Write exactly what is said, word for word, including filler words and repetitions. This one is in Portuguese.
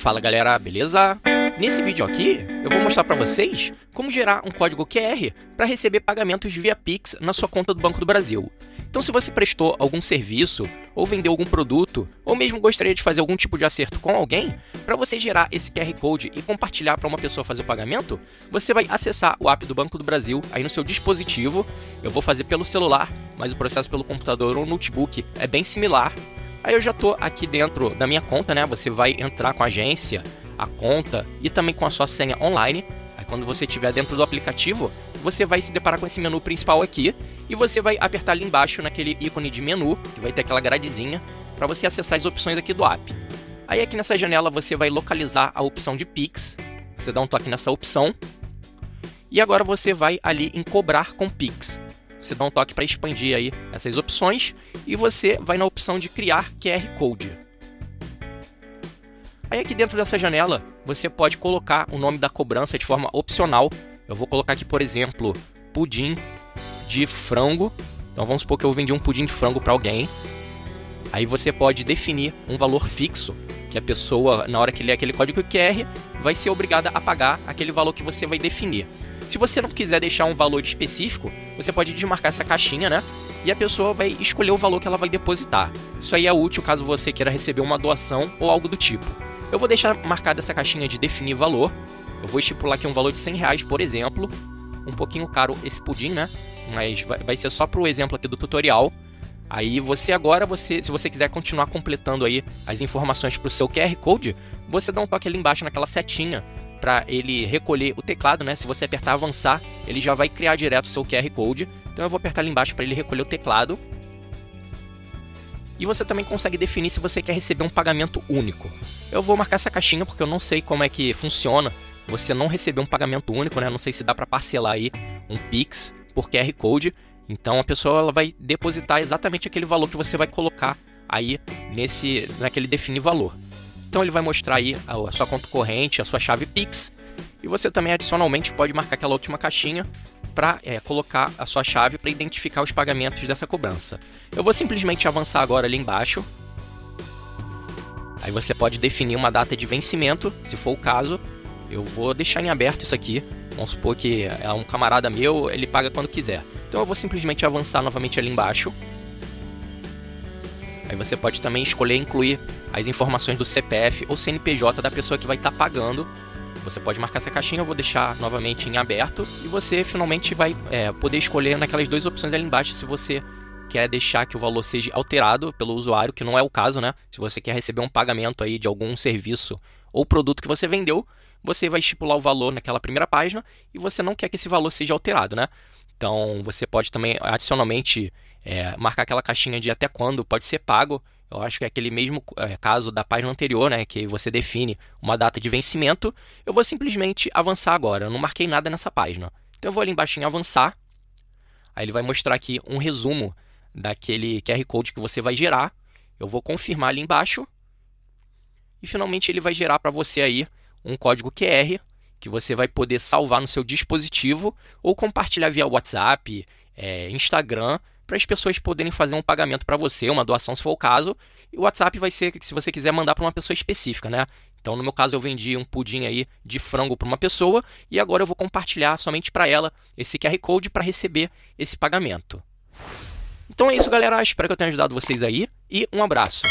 Fala galera, beleza? Nesse vídeo aqui, eu vou mostrar para vocês como gerar um código Q R para receber pagamentos via Pix na sua conta do Banco do Brasil. Então se você prestou algum serviço, ou vendeu algum produto, ou mesmo gostaria de fazer algum tipo de acerto com alguém, para você gerar esse Q R Code e compartilhar para uma pessoa fazer o pagamento, você vai acessar o app do Banco do Brasil aí no seu dispositivo. Eu vou fazer pelo celular, mas o processo pelo computador ou notebook é bem similar. Aí eu já tô aqui dentro da minha conta, né? Você vai entrar com a agência, a conta e também com a sua senha online. Aí quando você estiver dentro do aplicativo, você vai se deparar com esse menu principal aqui e você vai apertar ali embaixo naquele ícone de menu, que vai ter aquela gradezinha, para você acessar as opções aqui do app. Aí aqui nessa janela você vai localizar a opção de Pix, você dá um toque nessa opção e agora você vai ali em cobrar com Pix. Você dá um toque para expandir aí essas opções e você vai na opção de criar Q R Code. Aí aqui dentro dessa janela, você pode colocar o nome da cobrança de forma opcional. Eu vou colocar aqui, por exemplo, pudim de frango. Então vamos supor que eu vendi um pudim de frango para alguém. Aí você pode definir um valor fixo, que a pessoa, na hora que lê aquele código Q R, vai ser obrigada a pagar aquele valor que você vai definir. Se você não quiser deixar um valor específico, você pode desmarcar essa caixinha, né? E a pessoa vai escolher o valor que ela vai depositar. Isso aí é útil caso você queira receber uma doação ou algo do tipo. Eu vou deixar marcada essa caixinha de definir valor. Eu vou estipular aqui um valor de cem reais, por exemplo. Um pouquinho caro esse pudim, né? Mas vai ser só para o exemplo aqui do tutorial. Aí você agora, você, se você quiser continuar completando aí as informações para o seu Q R Code, você dá um toque ali embaixo naquela setinha para ele recolher o teclado, né? Se você apertar avançar, ele já vai criar direto o seu Q R Code. Então eu vou apertar ali embaixo para ele recolher o teclado. E você também consegue definir se você quer receber um pagamento único. Eu vou marcar essa caixinha porque eu não sei como é que funciona você não receber um pagamento único, né? Não sei se dá para parcelar aí um Pix por Q R Code. Então a pessoa ela vai depositar exatamente aquele valor que você vai colocar aí nesse, naquele definir valor. Então ele vai mostrar aí a sua conta corrente, a sua chave Pix. E você também adicionalmente pode marcar aquela última caixinha para é, colocar a sua chave para identificar os pagamentos dessa cobrança. Eu vou simplesmente avançar agora ali embaixo. Aí você pode definir uma data de vencimento, se for o caso. Eu vou deixar em aberto isso aqui. Vamos supor que é um camarada meu, ele paga quando quiser. Então eu vou simplesmente avançar novamente ali embaixo. Aí você pode também escolher incluir as informações do C P F ou C N P J da pessoa que vai estar pagando. Você pode marcar essa caixinha, eu vou deixar novamente em aberto. E você finalmente vai é, poder escolher naquelas duas opções ali embaixo se você quer deixar que o valor seja alterado pelo usuário, que não é o caso, né? Se você quer receber um pagamento aí de algum serviço ou produto que você vendeu, você vai estipular o valor naquela primeira página e você não quer que esse valor seja alterado, né? Então você pode também adicionalmente é, marcar aquela caixinha de até quando pode ser pago. Eu acho que é aquele mesmo caso da página anterior, né, que você define uma data de vencimento. Eu vou simplesmente avançar agora, eu não marquei nada nessa página. Então eu vou ali embaixo em avançar, aí ele vai mostrar aqui um resumo daquele Q R Code que você vai gerar. Eu vou confirmar ali embaixo e finalmente ele vai gerar para você aí um código Q R que você vai poder salvar no seu dispositivo ou compartilhar via WhatsApp, é, Instagram, para as pessoas poderem fazer um pagamento para você, uma doação se for o caso. E o WhatsApp vai ser, se você quiser mandar para uma pessoa específica, né? Então, no meu caso, eu vendi um pudim aí de frango para uma pessoa e agora eu vou compartilhar somente para ela esse Q R Code para receber esse pagamento. Então é isso, galera. Espero que eu tenha ajudado vocês aí e um abraço.